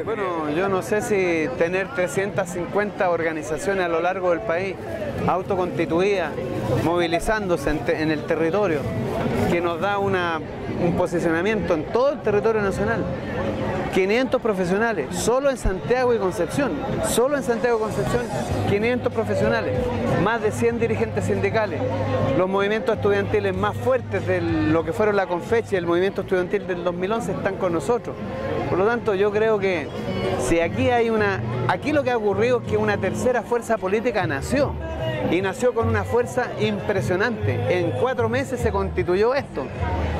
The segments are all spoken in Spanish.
que bueno, yo no sé si tener 350 organizaciones a lo largo del país, autoconstituidas, movilizándose en el territorio, que nos da un posicionamiento en todo el territorio nacional. 500 profesionales, solo en Santiago y Concepción, 500 profesionales, más de 100 dirigentes sindicales, los movimientos estudiantiles más fuertes de lo que fueron la Confech y el movimiento estudiantil del 2011 están con nosotros. Por lo tanto, yo creo que si aquí hay aquí lo que ha ocurrido es que una tercera fuerza política nació, y nació con una fuerza impresionante. En 4 meses se constituyó esto.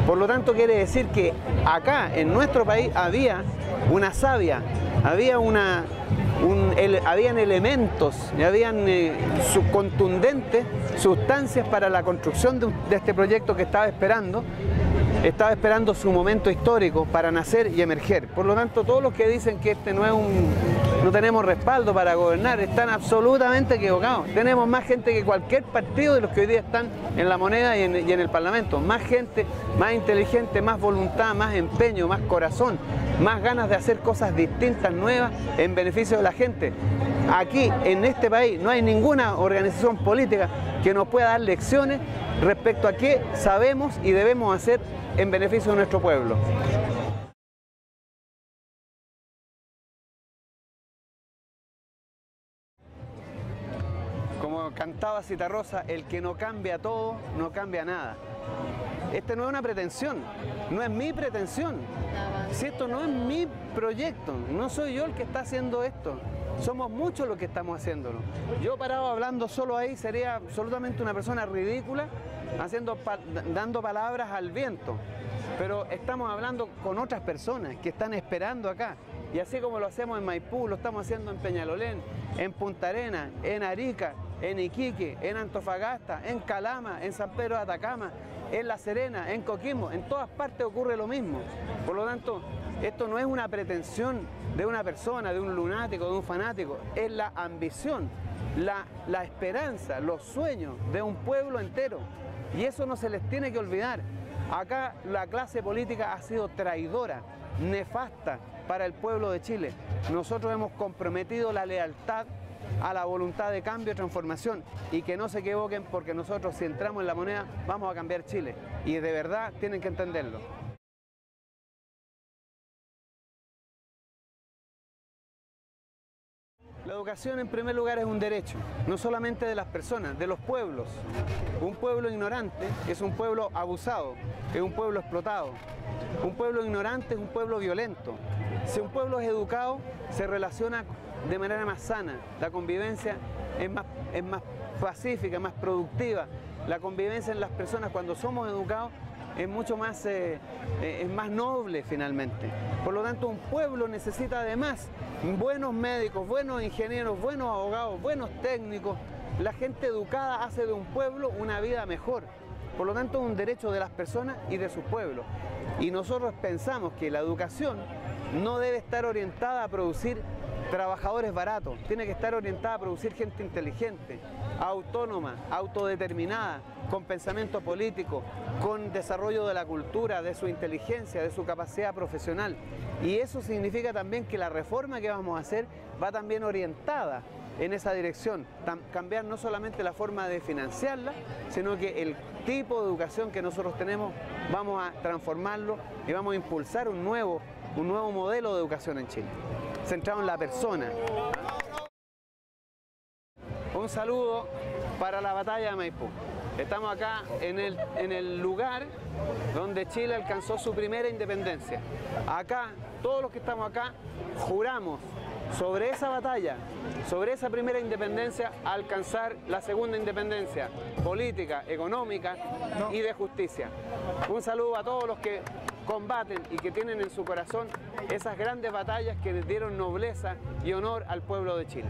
Por lo tanto, quiere decir que acá, en nuestro país, había una savia, habían elementos, habían contundentes sustancias para la construcción de este proyecto que estaba esperando su momento histórico para nacer y emerger. Por lo tanto, todos los que dicen que este no tenemos respaldo para gobernar están absolutamente equivocados. Tenemos más gente que cualquier partido de los que hoy día están en La Moneda y en el Parlamento. Más gente, más inteligente, más voluntad, más empeño, más corazón, más ganas de hacer cosas distintas, nuevas, en beneficio de la gente. Aquí, en este país, no hay ninguna organización política que nos pueda dar lecciones respecto a qué sabemos y debemos hacer en beneficio de nuestro pueblo. Como cantaba Citarrosa, el que no cambia todo, no cambia nada. Esta no es una pretensión, no es mi pretensión. Si esto no es mi proyecto, no soy yo el que está haciendo esto. Somos muchos los que estamos haciéndolo. Yo parado hablando solo ahí sería absolutamente una persona ridícula, dando palabras al viento. Pero estamos hablando con otras personas que están esperando acá. Y así como lo hacemos en Maipú, lo estamos haciendo en Peñalolén, en Punta Arenas, en Arica, en Iquique, en Antofagasta, en Calama, en San Pedro de Atacama, en La Serena, en Coquimbo. En todas partes ocurre lo mismo. Por lo tanto, esto no es una pretensión de una persona, de un lunático, de un fanático. Es la ambición, la esperanza, los sueños de un pueblo entero. Y eso no se les tiene que olvidar. Acá la clase política ha sido traidora, nefasta para el pueblo de Chile. Nosotros hemos comprometido la lealtad a la voluntad de cambio y transformación, y que no se equivoquen, porque nosotros, si entramos en La Moneda, vamos a cambiar Chile, y de verdad tienen que entenderlo. La educación, en primer lugar, es un derecho, no solamente de las personas, de los pueblos. Un pueblo ignorante es un pueblo abusado, es un pueblo explotado. Un pueblo ignorante es un pueblo violento. Si un pueblo es educado, se relaciona de manera más sana, la convivencia es más pacífica, más productiva, la convivencia en las personas cuando somos educados es mucho más, es más noble finalmente. Por lo tanto, un pueblo necesita además buenos médicos, buenos ingenieros, buenos abogados, buenos técnicos. La gente educada hace de un pueblo una vida mejor. Por lo tanto, es un derecho de las personas y de sus pueblos. Y nosotros pensamos que la educación no debe estar orientada a producir trabajadores baratos, tiene que estar orientada a producir gente inteligente, autónoma, autodeterminada, con pensamiento político, con desarrollo de la cultura, de su inteligencia, de su capacidad profesional. Y eso significa también que la reforma que vamos a hacer va también orientada en esa dirección, cambiar no solamente la forma de financiarla, sino que el tipo de educación que nosotros tenemos vamos a transformarlo y vamos a impulsar un nuevo modelo de educación en Chile, centrado en la persona. Un saludo para la batalla de Maipú. Estamos acá en el lugar donde Chile alcanzó su primera independencia. Acá, todos los que estamos acá, juramos sobre esa batalla, sobre esa primera independencia, alcanzar la segunda independencia política, económica y de justicia. Un saludo a todos los que combaten y que tienen en su corazón esas grandes batallas que dieron nobleza y honor al pueblo de Chile.